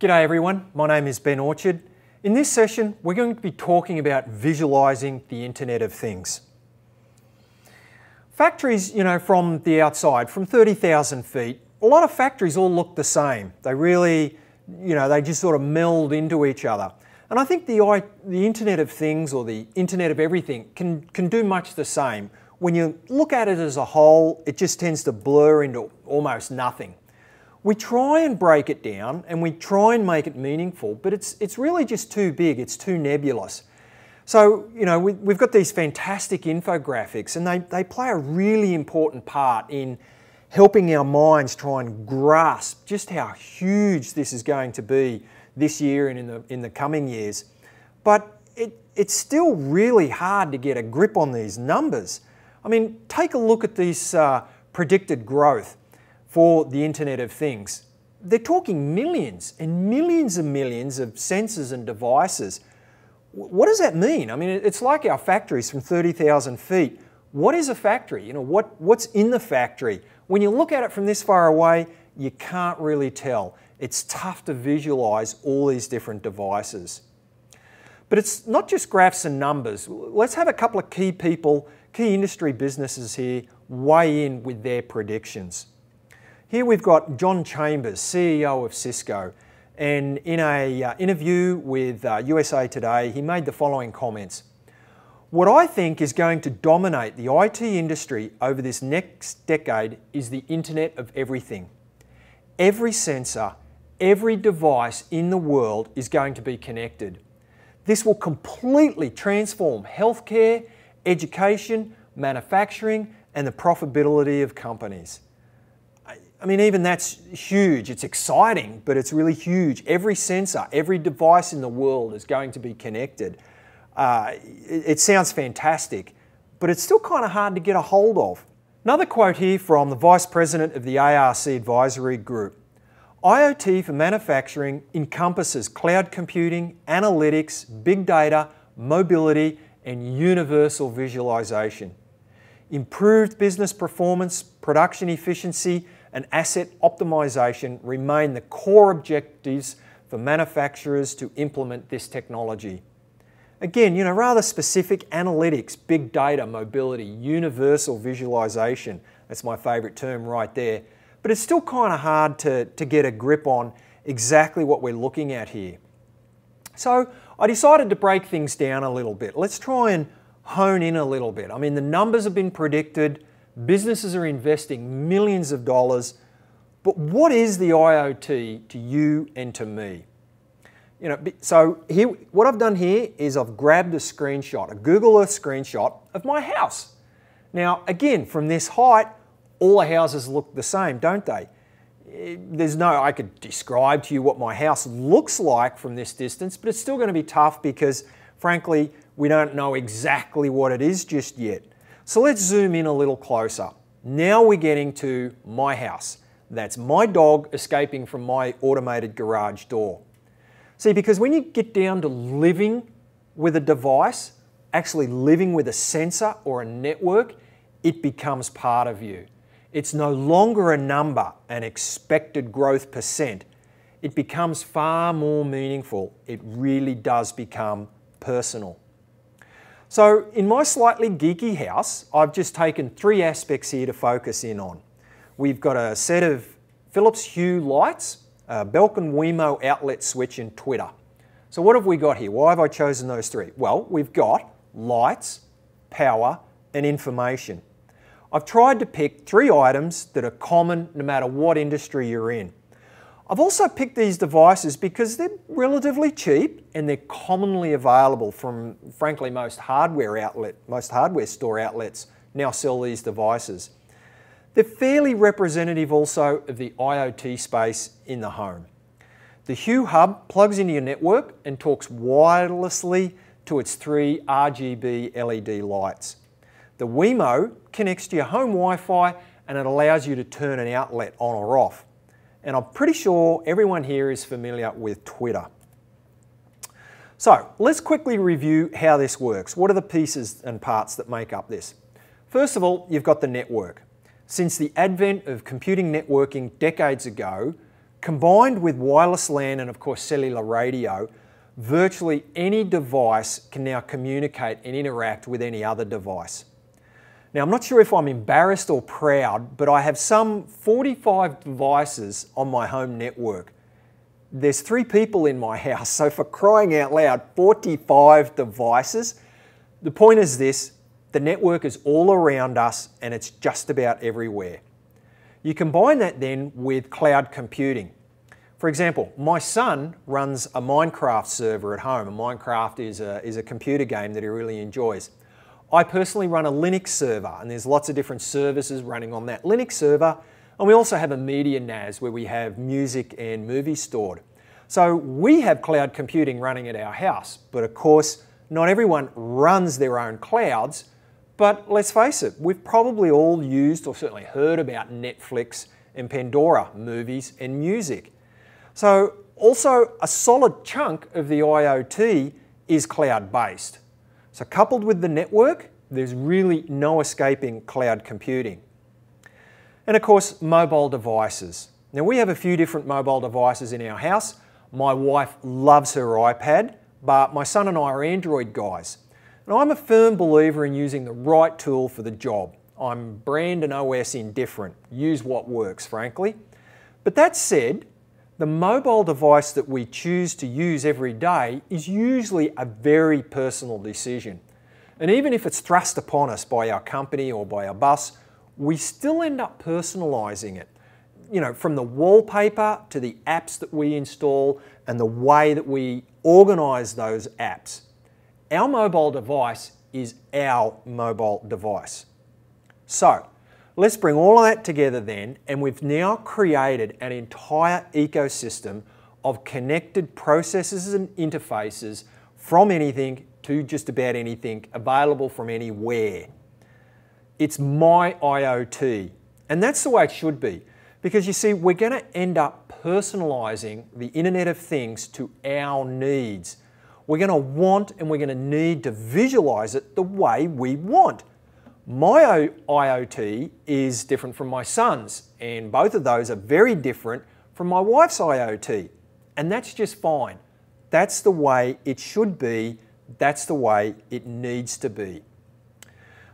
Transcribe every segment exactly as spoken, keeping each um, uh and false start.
G'day everyone, my name is Ben Orchard. In this session, we're going to be talking about visualizing the Internet of Things. Factories, you know, from the outside, from thirty thousand feet, a lot of factories all look the same. They really, you know, they just sort of meld into each other. And I think the, the Internet of Things, or the Internet of Everything, can, can do much the same. When you look at it as a whole, it just tends to blur into almost nothing. We try and break it down and we try and make it meaningful, but it's, it's really just too big, it's too nebulous. So, you know, we, we've got these fantastic infographics, and they, they play a really important part in helping our minds try and grasp just how huge this is going to be this year and in the, in the coming years. But it, it's still really hard to get a grip on these numbers. I mean, take a look at this uh, predicted growth for the Internet of Things. They're talking millions and millions and millions of sensors and devices. What does that mean? I mean, it's like our factories from thirty thousand feet. What is a factory? You know, what, what's in the factory? When you look at it from this far away, you can't really tell. It's tough to visualize all these different devices. But it's not just graphs and numbers. Let's have a couple of key people, key industry businesses here, weigh in with their predictions. Here we've got John Chambers, C E O of Cisco, and in an uh, interview with uh, U S A Today, he made the following comments. What I think is going to dominate the I T industry over this next decade is the Internet of Everything. Every sensor, every device in the world is going to be connected. This will completely transform healthcare, education, manufacturing, and the profitability of companies. I mean, even that's huge. It's exciting, but it's really huge. Every sensor, every device in the world is going to be connected. Uh, it, it sounds fantastic, but it's still kind of hard to get a hold of. Another quote here from the Vice President of the A R C Advisory Group. I O T for manufacturing encompasses cloud computing, analytics, big data, mobility, and universal visualization. Improved business performance, production efficiency, and asset optimization remain the core objectives for manufacturers to implement this technology. Again, you know, rather specific analytics, big data, mobility, universal visualization. That's my favorite term right there. But it's still kind of hard to, to get a grip on exactly what we're looking at here. So I decided to break things down a little bit. Let's try and hone in a little bit. I mean, the numbers have been predicted. Businesses are investing millions of dollars, but what is the I O T to you and to me? You know, so here, what I've done here is I've grabbed a screenshot, a Google Earth screenshot of my house. Now, again, from this height, all the houses look the same, don't they? There's no, I could describe to you what my house looks like from this distance, but it's still going to be tough because, frankly, we don't know exactly what it is just yet. So let's zoom in a little closer. Now we're getting to my house. That's my dog escaping from my automated garage door. See, because when you get down to living with a device, actually living with a sensor or a network, it becomes part of you. It's no longer a number, an expected growth percent. It becomes far more meaningful. It really does become personal. So in my slightly geeky house, I've just taken three aspects here to focus in on. We've got a set of Philips Hue lights, a Belkin Wemo outlet switch, and Twitter. So what have we got here? Why have I chosen those three? Well, we've got lights, power, and information. I've tried to pick three items that are common no matter what industry you're in. I've also picked these devices because they're relatively cheap and they're commonly available from, frankly, most hardware outlet, most hardware store outlets now sell these devices. They're fairly representative also of the I O T space in the home. The Hue Hub plugs into your network and talks wirelessly to its three R G B L E D lights. The Wemo connects to your home Wi-Fi and it allows you to turn an outlet on or off. And I'm pretty sure everyone here is familiar with Twitter. So let's quickly review how this works. What are the pieces and parts that make up this? First of all, you've got the network. Since the advent of computing networking decades ago, Combined with wireless LAN and of course cellular radio, virtually any device can now communicate and interact with any other device. Now, I'm not sure if I'm embarrassed or proud, but I have some forty-five devices on my home network. There's three people in my house, so for crying out loud, forty-five devices. The point is this, the network is all around us and it's just about everywhere. You combine that then with cloud computing. For example, my son runs a Minecraft server at home, and Minecraft is a, is a computer game that he really enjoys. I personally run a Linux server, and there's lots of different services running on that Linux server, and we also have a media N A S where we have music and movies stored. So we have cloud computing running at our house, but of course not everyone runs their own clouds, but let's face it, we've probably all used or certainly heard about Netflix and Pandora, movies and music. So also a solid chunk of the I O T is cloud-based. So coupled with the network, there's really no escaping cloud computing. And of course, mobile devices. Now we have a few different mobile devices in our house. My wife loves her iPad, but my son and I are Android guys. And I'm a firm believer in using the right tool for the job. I'm brand and O S indifferent. Use what works, frankly. But that said, the mobile device that we choose to use every day is usually a very personal decision. And even if it's thrust upon us by our company or by our boss, we still end up personalizing it. You know, from the wallpaper to the apps that we install and the way that we organize those apps. Our mobile device is our mobile device. So, let's bring all of that together then, and we've now created an entire ecosystem of connected processes and interfaces from anything to just about anything, available from anywhere. It's my I O T, and that's the way it should be, because you see, we're going to end up personalizing the Internet of Things to our needs. We're going to want and we're going to need to visualize it the way we want. My I O T is different from my son's, and both of those are very different from my wife's I O T, and that's just fine. That's the way it should be, that's the way it needs to be.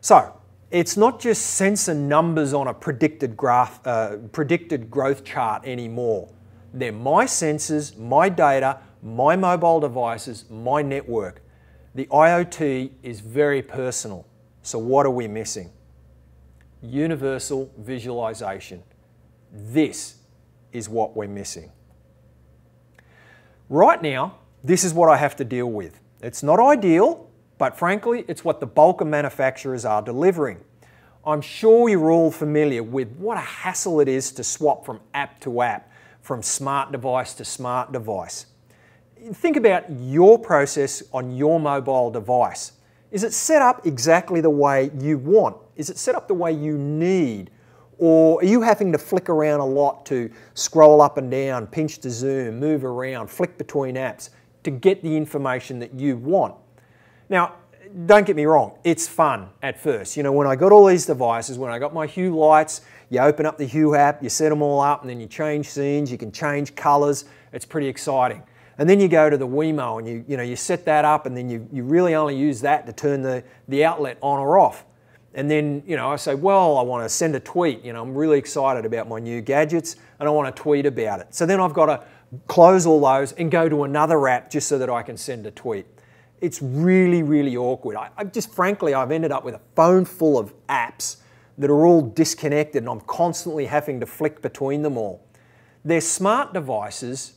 So, it's not just sensor numbers on a predicted graph, uh, predicted growth chart anymore. They're my sensors, my data, my mobile devices, my network. The I O T is very personal. So what are we missing? Universal visualization. This is what we're missing. Right now, this is what I have to deal with. It's not ideal, but frankly, it's what the bulk of manufacturers are delivering. I'm sure you're all familiar with what a hassle it is to swap from app to app, from smart device to smart device. Think about your process on your mobile device. Is it set up exactly the way you want? Is it set up the way you need? Or are you having to flick around a lot to scroll up and down, pinch to zoom, move around, flick between apps to get the information that you want? Now, don't get me wrong, it's fun at first. You know, when I got all these devices, when I got my Hue lights, you open up the Hue app, you set them all up, and then you change scenes, you can change colors. It's pretty exciting. And then you go to the Wemo and you, you, know, you set that up, and then you, you really only use that to turn the, the outlet on or off. And then you know, I say, well, I want to send a tweet. You know, I'm really excited about my new gadgets and I want to tweet about it. So then I've got to close all those and go to another app just so that I can send a tweet. It's really, really awkward. I, I just frankly, I've ended up with a phone full of apps that are all disconnected, and I'm constantly having to flick between them all. They're smart devices,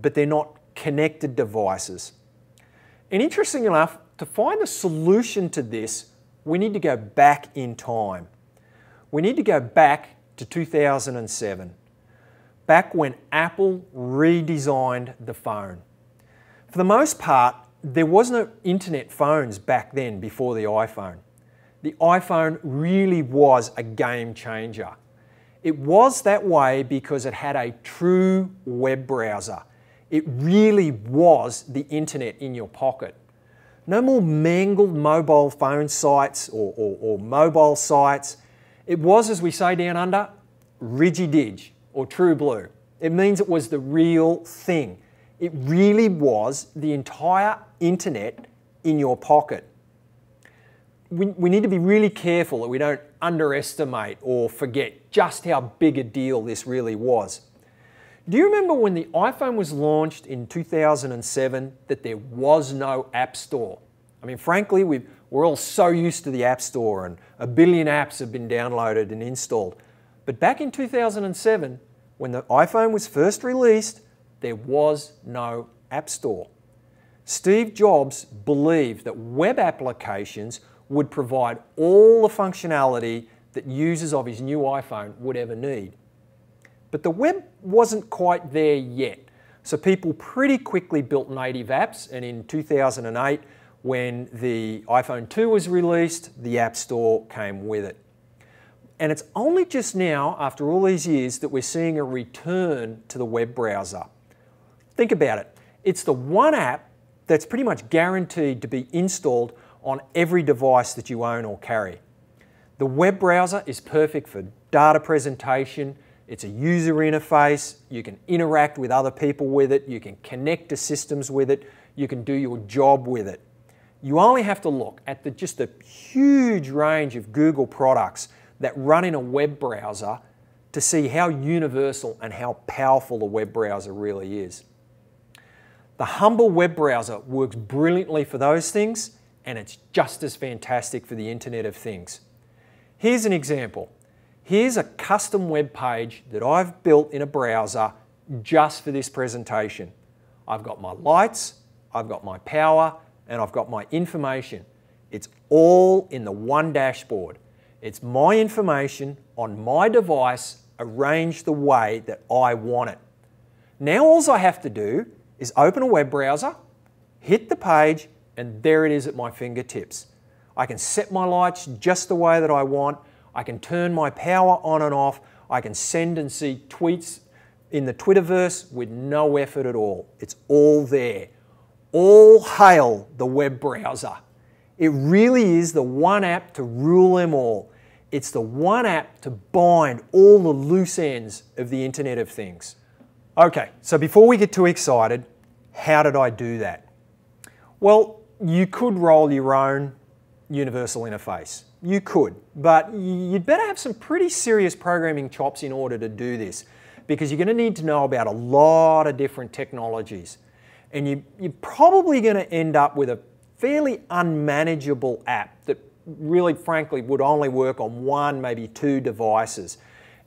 but they're not connected devices. And interesting enough, to find a solution to this, we need to go back in time. We need to go back to two thousand seven, back when Apple redesigned the phone. For the most part, there was no internet phones back then before the iPhone. The iPhone really was a game changer. It was that way because it had a true web browser. It really was the internet in your pocket. No more mangled mobile phone sites or, or, or mobile sites. It was, as we say down under, Rigi Dig or True Blue. It means it was the real thing. It really was the entire internet in your pocket. We, we need to be really careful that we don't underestimate or forget just how big a deal this really was. Do you remember when the iPhone was launched in two thousand seven that there was no app store? I mean, frankly, we've, we're all so used to the app store and a billion apps have been downloaded and installed. But back in two thousand seven, when the iPhone was first released, there was no app store. Steve Jobs believed that web applications would provide all the functionality that users of his new iPhone would ever need. But the web wasn't quite there yet, so people pretty quickly built native apps, and in two thousand eight, when the iPhone two was released, the App Store came with it. And it's only just now, after all these years, that we're seeing a return to the web browser. Think about it. It's the one app that's pretty much guaranteed to be installed on every device that you own or carry. The web browser is perfect for data presentation. It's a user interface. You can interact with other people with it. You can connect to systems with it. You can do your job with it. You only have to look at the, just the huge range of Google products that run in a web browser to see how universal and how powerful the web browser really is. The humble web browser works brilliantly for those things, and it's just as fantastic for the Internet of Things. Here's an example. Here's a custom web page that I've built in a browser just for this presentation. I've got my lights, I've got my power, and I've got my information. It's all in the one dashboard. It's my information on my device arranged the way that I want it. Now all I have to do is open a web browser, hit the page, and there it is at my fingertips. I can set my lights just the way that I want. I can turn my power on and off. I can send and see tweets in the Twitterverse with no effort at all. It's all there. All hail the web browser. It really is the one app to rule them all. It's the one app to bind all the loose ends of the Internet of Things. Okay, so before we get too excited, how did I do that? Well, you could roll your own universal interface. You could, but you'd better have some pretty serious programming chops in order to do this, because you're going to need to know about a lot of different technologies. And you, you're probably going to end up with a fairly unmanageable app that really, frankly, would only work on one, maybe two devices.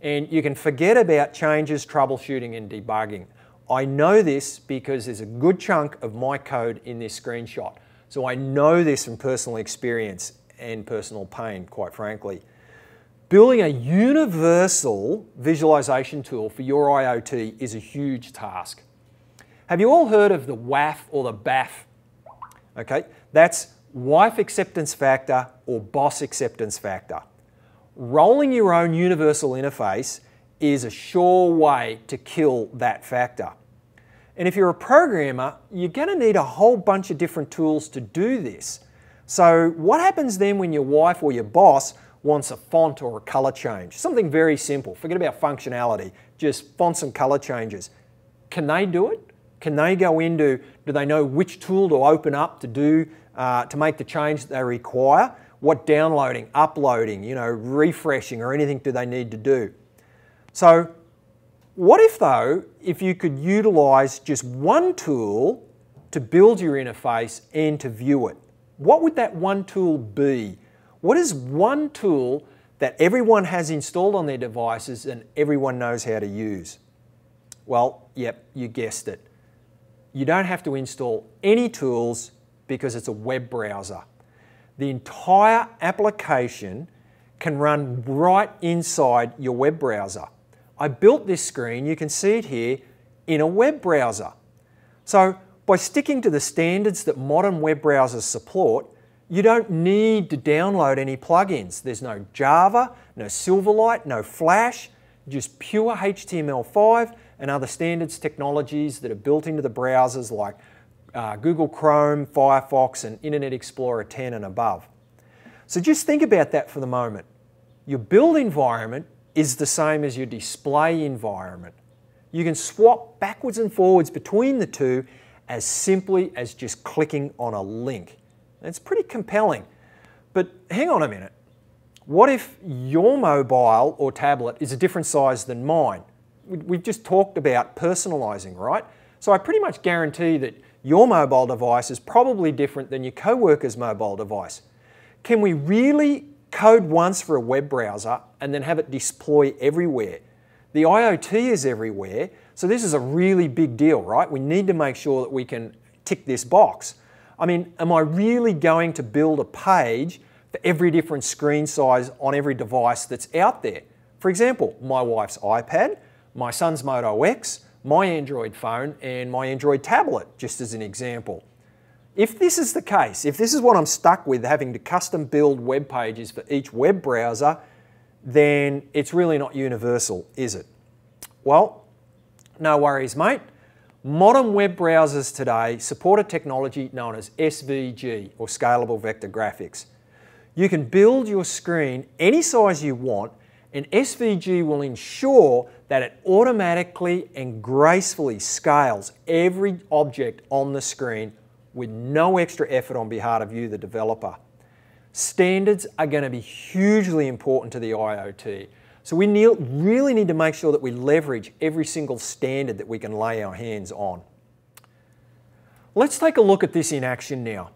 And you can forget about changes, troubleshooting, and debugging. I know this because there's a good chunk of my code in this screenshot. So I know this from personal experience and personal pain, quite frankly. Building a universal visualization tool for your IoT is a huge task. Have you all heard of the W A F or the B A F? Okay, that's wife acceptance factor or boss acceptance factor. Rolling your own universal interface is a sure way to kill that factor. And if you're a programmer, you're going to need a whole bunch of different tools to do this. So what happens then when your wife or your boss wants a font or a color change? Something very simple. Forget about functionality, just fonts and color changes. Can they do it? Can they go into, do they know which tool to open up to do, uh, to make the change that they require? What downloading, uploading, you know, refreshing or anything do they need to do? So what if though, if you could utilize just one tool to build your interface and to view it? What would that one tool be? What is one tool that everyone has installed on their devices and everyone knows how to use? Well, yep, you guessed it. You don't have to install any tools because it's a web browser. The entire application can run right inside your web browser. I built this screen, you can see it here, in a web browser. So by sticking to the standards that modern web browsers support, you don't need to download any plugins. There's no Java, no Silverlight, no Flash, just pure H T M L five, and other standards technologies that are built into the browsers like uh, Google Chrome, Firefox, and Internet Explorer ten and above. So just think about that for the moment. Your build environment is the same as your display environment. You can swap backwards and forwards between the two as simply as just clicking on a link. It's pretty compelling. But hang on a minute. What if your mobile or tablet is a different size than mine? We've just talked about personalizing, right? So I pretty much guarantee that your mobile device is probably different than your coworker's mobile device. Can we really code once for a web browser and then have it deploy everywhere? The IoT is everywhere, so this is a really big deal, right? We need to make sure that we can tick this box. I mean, am I really going to build a page for every different screen size on every device that's out there? For example, my wife's iPad, my son's Moto X, my Android phone, and my Android tablet, just as an example. If this is the case, if this is what I'm stuck with, having to custom build web pages for each web browser, then it's really not universal, is it? Well, no worries, mate. Modern web browsers today support a technology known as S V G, or Scalable Vector Graphics. You can build your screen any size you want, and S V G will ensure that it automatically and gracefully scales every object on the screen with no extra effort on behalf of you, the developer. Standards are going to be hugely important to the IoT. So we really need to make sure that we leverage every single standard that we can lay our hands on. Let's take a look at this in action now.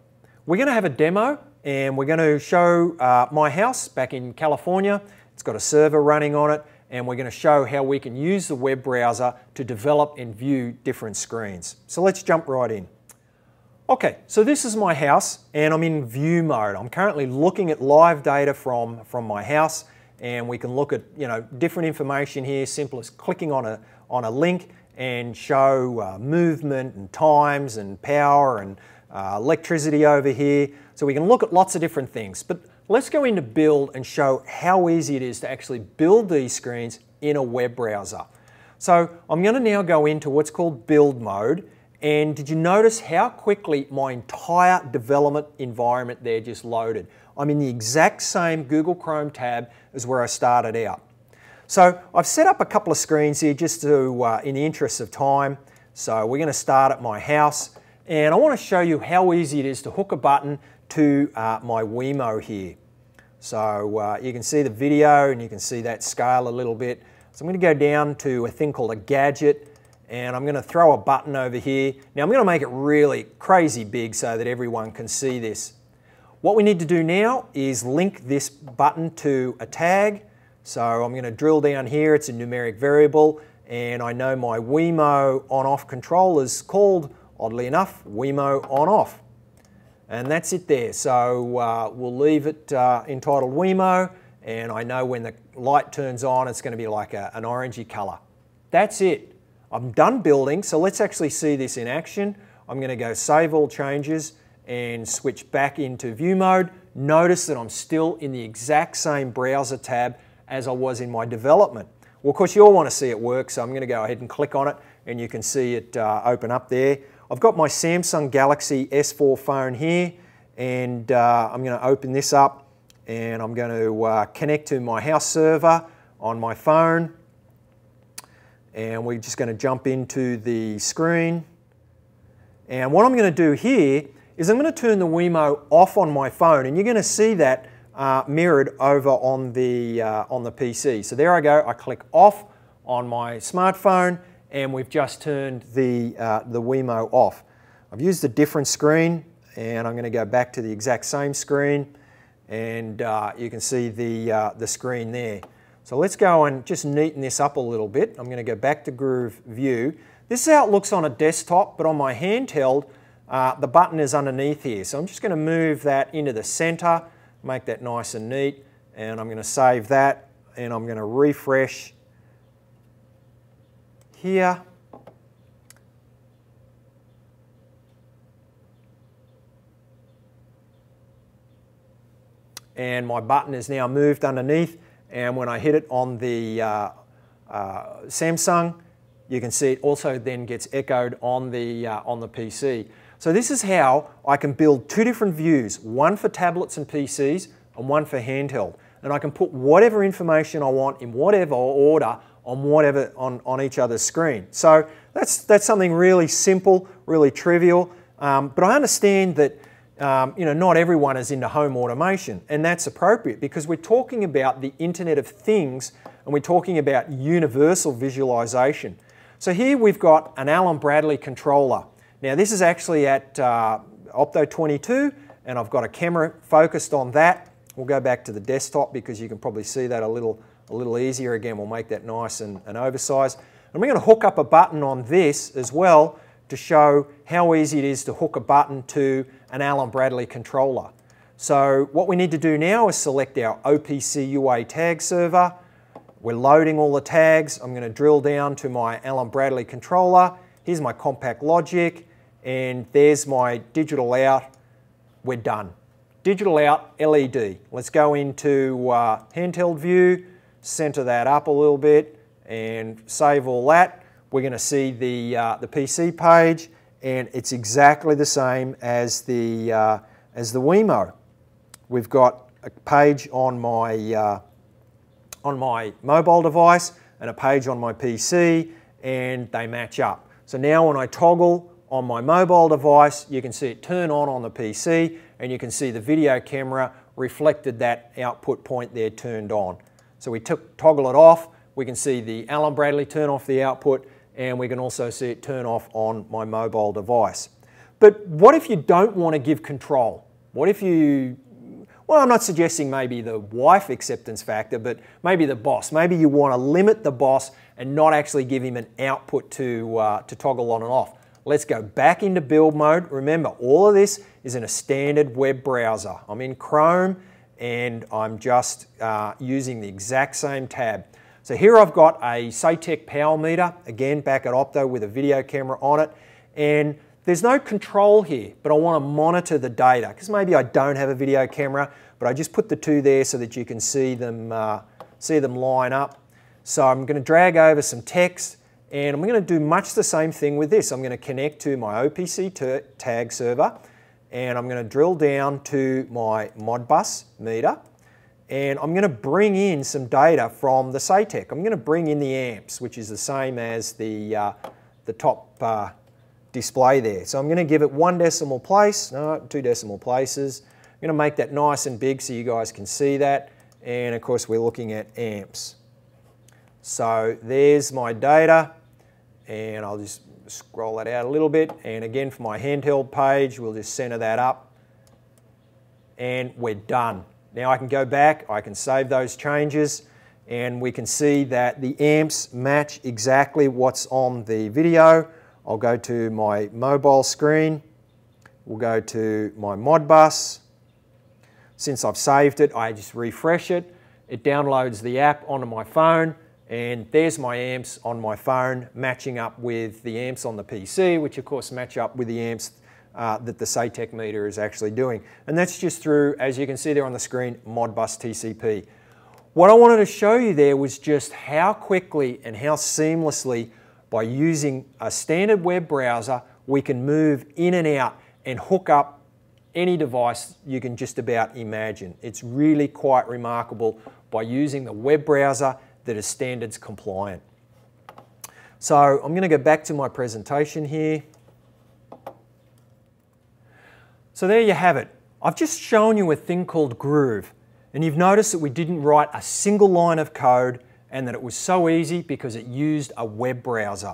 We're going to have a demo and we're going to show uh, my house back in California. It's got a server running on it and we're going to show how we can use the web browser to develop and view different screens. So let's jump right in. Okay, so this is my house and I'm in view mode. I'm currently looking at live data from, from my house, and we can look at, you know, different information here, simple as clicking on a, on a link and show uh, movement and times and power and uh, electricity over here. So we can look at lots of different things. But let's go into build and show how easy it is to actually build these screens in a web browser. So I'm going to now go into what's called build mode. And did you notice how quickly my entire development environment there just loaded? I'm in the exact same Google Chrome tab as where I started out. So I've set up a couple of screens here just to, uh, in the interest of time. So we're going to start at my house. And I want to show you how easy it is to hook a button to uh, my Wemo here. So uh, you can see the video and you can see that scale a little bit. So I'm going to go down to a thing called a gadget. And I'm going to throw a button over here. Now I'm going to make it really crazy big so that everyone can see this. What we need to do now is link this button to a tag. So I'm going to drill down here, it's a numeric variable, and I know my Wemo on-off control is called, oddly enough, Wemo on-off. And that's it there. So uh, we'll leave it uh, entitled Wemo, and I know when the light turns on it's going to be like a, an orangey color. That's it. I'm done building, so let's actually see this in action. I'm going to go save all changes and switch back into view mode. Notice that I'm still in the exact same browser tab as I was in my development. Well, of course, you all want to see it work, so I'm going to go ahead and click on it, and you can see it uh, open up there. I've got my Samsung Galaxy S four phone here, and uh, I'm going to open this up, and I'm going to uh, connect to my house server on my phone. And we're just going to jump into the screen. And what I'm going to do here is I'm going to turn the Wemo off on my phone, and you're going to see that uh, mirrored over on the, uh, on the P C. So there I go, I click off on my smartphone, and we've just turned the, uh, the Wemo off. I've used a different screen, and I'm going to go back to the exact same screen, and uh, you can see the, uh, the screen there. So let's go and just neaten this up a little bit. I'm going to go back to Groove View. This is how it looks on a desktop, but on my handheld, uh, the button is underneath here. So I'm just going to move that into the center, make that nice and neat, and I'm going to save that, and I'm going to refresh here. And my button is now moved underneath. And when I hit it on the uh, uh, Samsung, you can see it also then gets echoed on the, uh, on the P C. So this is how I can build two different views, one for tablets and P Cs and one for handheld. And I can put whatever information I want in whatever order on whatever on, on each other's screen. So that's that's something really simple, really trivial. Um, but I understand that um, you know, not everyone is into home automation, and that's appropriate because we're talking about the Internet of Things and we're talking about universal visualization. So here we've got an Allen-Bradley controller. Now this is actually at uh, Opto twenty-two, and I've got a camera focused on that. We'll go back to the desktop because you can probably see that a little, a little easier. Again, we'll make that nice and, and oversized. And we're going to hook up a button on this as well to show how easy it is to hook a button to an Allen-Bradley controller. So what we need to do now is select our O P C U A tag server. We're loading all the tags. I'm going to drill down to my Allen-Bradley controller. Here's my CompactLogix, and there's my digital out. We're done. Digital out, L E D. Let's go into uh, handheld view, center that up a little bit, and save all that. We're going to see the, uh, the P C page, and it's exactly the same as the, uh, as the Wemo. We've got a page on my, uh, on my mobile device and a page on my P C, and they match up. So now when I toggle on my mobile device, you can see it turn on on the P C, and you can see the video camera reflected that output point there turned on. So we took, toggle it off, we can see the Allen-Bradley turn off the output, and we can also see it turn off on my mobile device. But what if you don't want to give control? What if you, well, I'm not suggesting maybe the wife acceptance factor, but maybe the boss. Maybe you want to limit the boss and not actually give him an output to, uh, to toggle on and off. Let's go back into build mode. Remember, all of this is in a standard web browser. I'm in Chrome, and I'm just uh, using the exact same tab. So here I've got a SATEC power meter, again back at Opto with a video camera on it. And there's no control here, but I want to monitor the data, because maybe I don't have a video camera, but I just put the two there so that you can see them, uh, see them line up. So I'm going to drag over some text, and I'm going to do much the same thing with this. I'm going to connect to my O P C tag server, and I'm going to drill down to my Modbus meter, and I'm going to bring in some data from the SATEC. I'm going to bring in the amps, which is the same as the, uh, the top uh, display there. So I'm going to give it one decimal place, no, two decimal places. I'm going to make that nice and big so you guys can see that, and of course we're looking at amps. So there's my data, and I'll just scroll that out a little bit, and again for my handheld page, we'll just center that up, and we're done. Now I can go back, I can save those changes, and we can see that the amps match exactly what's on the video. I'll go to my mobile screen, we'll go to my Modbus. Since I've saved it, I just refresh it, it downloads the app onto my phone, and there's my amps on my phone matching up with the amps on the P C, which of course match up with the amps uh, that the SATEC meter is actually doing. And that's just through, as you can see there on the screen, Modbus T C P. What I wanted to show you there was just how quickly and how seamlessly, by using a standard web browser, we can move in and out and hook up any device you can just about imagine. It's really quite remarkable by using the web browser that is standards compliant. So I'm going to go back to my presentation here. So there you have it. I've just shown you a thing called Groov, and you've noticed that we didn't write a single line of code, and that it was so easy because it used a web browser.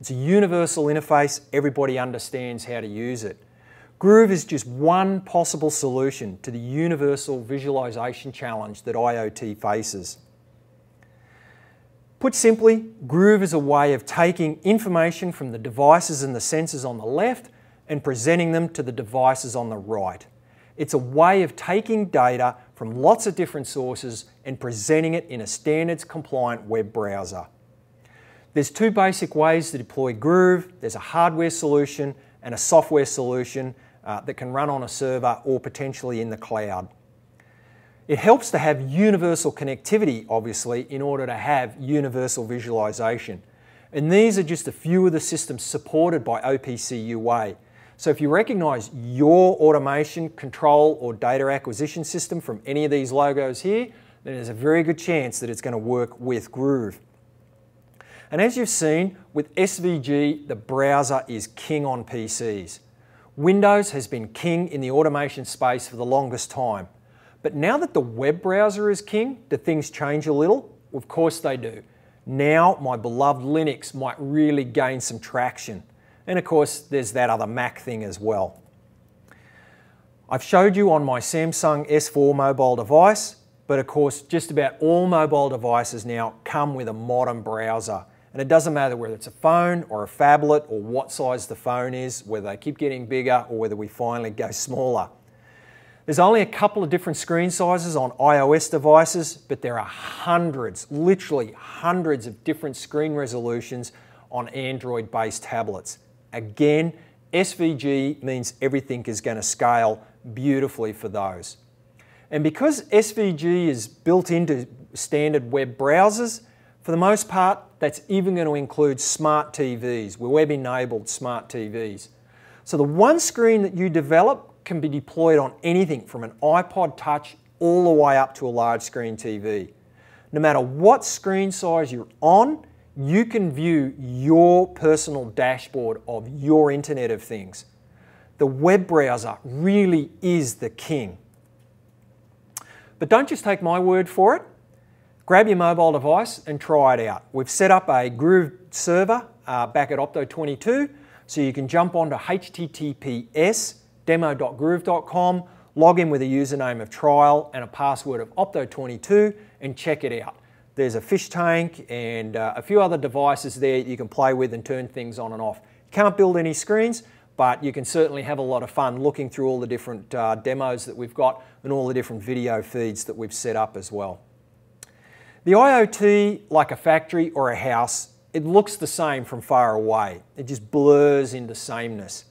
It's a universal interface, everybody understands how to use it. Groov is just one possible solution to the universal visualization challenge that I O T faces. Put simply, Groov is a way of taking information from the devices and the sensors on the left and presenting them to the devices on the right. It's a way of taking data from lots of different sources and presenting it in a standards compliant web browser. There's two basic ways to deploy Groov. There's a hardware solution and a software solution uh, that can run on a server or potentially in the cloud. It helps to have universal connectivity, obviously, in order to have universal visualization. And these are just a few of the systems supported by O P C U A. So if you recognize your automation, control, or data acquisition system from any of these logos here, then there's a very good chance that it's going to work with Groov. And as you've seen, with S V G, the browser is king on P Cs. Windows has been king in the automation space for the longest time. But now that the web browser is king, do things change a little? Of course they do. Now my beloved Linux might really gain some traction. And of course, there's that other Mac thing as well. I've showed you on my Samsung S four mobile device, but of course, just about all mobile devices now come with a modern browser. And it doesn't matter whether it's a phone or a phablet or what size the phone is, whether they keep getting bigger or whether we finally go smaller. There's only a couple of different screen sizes on iOS devices, but there are hundreds, literally hundreds of different screen resolutions on Android-based tablets. Again, S V G means everything is going to scale beautifully for those. And because S V G is built into standard web browsers, for the most part, that's even going to include smart T Vs, web-enabled smart T Vs. So the one screen that you develop can be deployed on anything from an iPod Touch all the way up to a large screen T V. No matter what screen size you're on, you can view your personal dashboard of your Internet of Things. The web browser really is the king. But don't just take my word for it. Grab your mobile device and try it out. We've set up a Groov server uh, back at Opto twenty-two, so you can jump onto H T T P S demo dot groov dot com, log in with a username of trial and a password of Opto twenty-two and check it out. There's a fish tank and uh, a few other devices there you can play with and turn things on and off. Can't build any screens, but you can certainly have a lot of fun looking through all the different uh, demos that we've got and all the different video feeds that we've set up as well. The IoT, like a factory or a house, it looks the same from far away. It just blurs into sameness.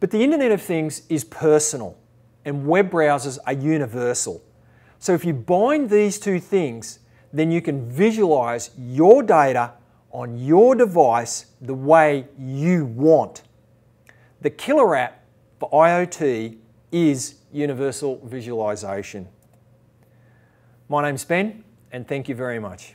But the Internet of Things is personal, and web browsers are universal. So if you bind these two things, then you can visualize your data on your device the way you want. The killer app for IoT is universal visualization. My name's Ben, and thank you very much.